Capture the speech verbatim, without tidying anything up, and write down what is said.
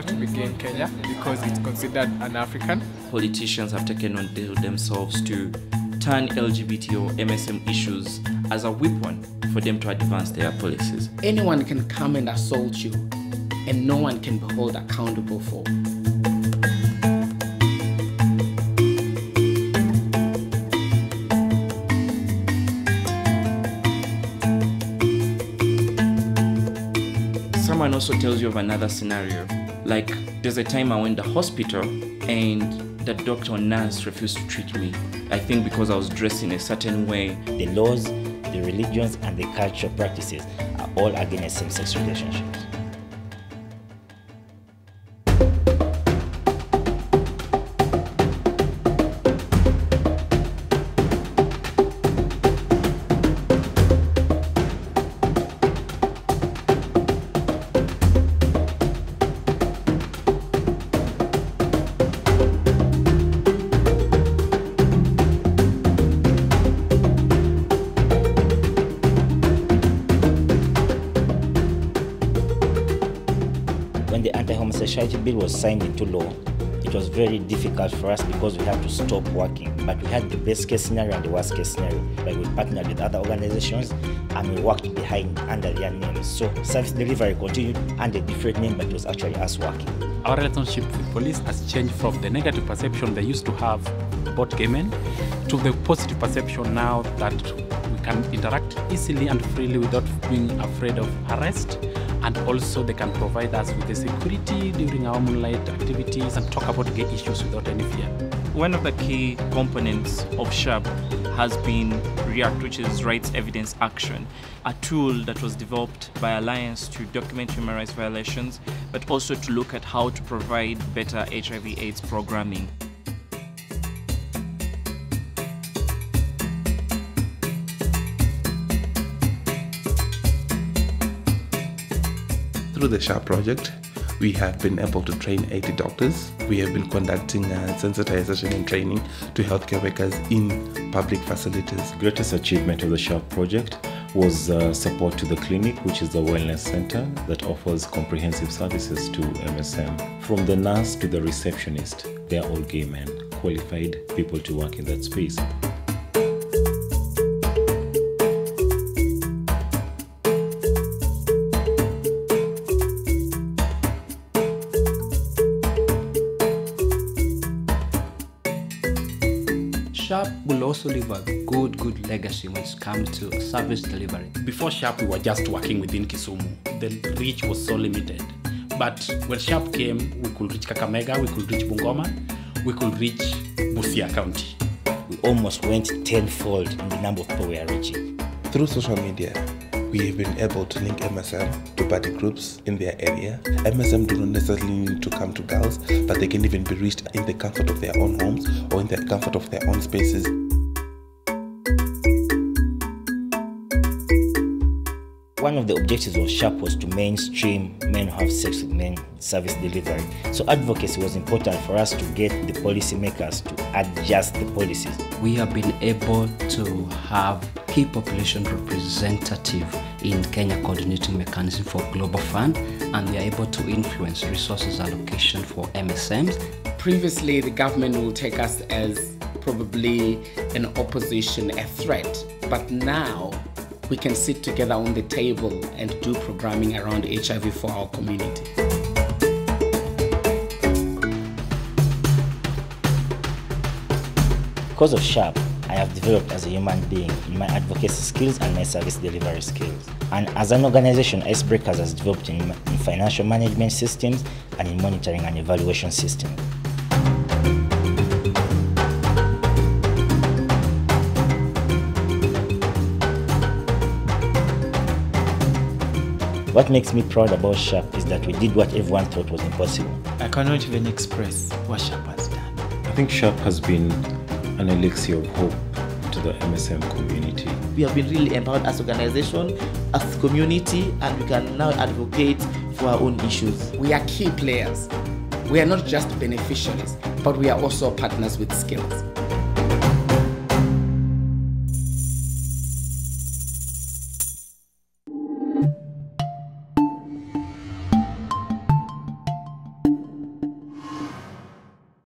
difficult to begin Kenya because it's considered un-African. Politicians have taken on themselves to turn L G B T or M S M issues as a weapon for them to advance their policies. Anyone can come and assault you, and no one can be held accountable for. Someone also tells you of another scenario, like there's a time I went to the hospital and the doctor or nurse refused to treat me, I think because I was dressed in a certain way. The laws, the religions and the cultural practices are all against same-sex relationships. When the anti-homosexuality bill was signed into law, it was very difficult for us because we had to stop working. But we had the best case scenario and the worst case scenario. Like we partnered with other organizations and we worked behind under their names. So service delivery continued under a different name, but it was actually us working. Our relationship with police has changed from the negative perception they used to have about gay men to the positive perception now that we can interact easily and freely without being afraid of arrest. And also they can provide us with the security during our moonlight activities and talk about gay issues without any fear. One of the key components of SHARP has been REACT, which is Rights Evidence Action, a tool that was developed by Alliance to document human rights violations, but also to look at how to provide better H I V AIDS programming. Through the SHARP project, we have been able to train eighty doctors. We have been conducting uh, sensitization and training to healthcare workers in public facilities. The greatest achievement of the SHARP project was uh, support to the clinic, which is the wellness center that offers comprehensive services to M S M. From the nurse to the receptionist, they are all gay men, qualified people to work in that space. SHARP will also leave a good, good legacy when it comes to service delivery. Before SHARP, we were just working within Kisumu. The reach was so limited. But when SHARP came, we could reach Kakamega, we could reach Bungoma, we could reach Busia County. We almost went tenfold in the number of people we are reaching. Through social media, we have been able to link M S M to party groups in their area. M S M do not necessarily need to come to girls, but they can even be reached in the comfort of their own homes or in the comfort of their own spaces. One of the objectives of SHARP was to mainstream men who have sex with men service delivery. So advocacy was important for us to get the policymakers to adjust the policies. We have been able to have key population representative in Kenya Coordinating Mechanism for Global Fund, and they are able to influence resources allocation for M S Ms. Previously, the government will take us as probably an opposition, a threat, but now we can sit together on the table and do programming around H I V for our community. Because of SHARP, I have developed as a human being in my advocacy skills and my service delivery skills. And as an organization, Icebreakers has developed in, in financial management systems and in monitoring and evaluation systems. What makes me proud about SHARP is that we did what everyone thought was impossible. I cannot even express what SHARP has done. I think SHARP has been an elixir of hope to the M S M community. We have been really empowered as an organization, as a community, and we can now advocate for our own issues. We are key players. We are not just beneficiaries, but we are also partners with skills.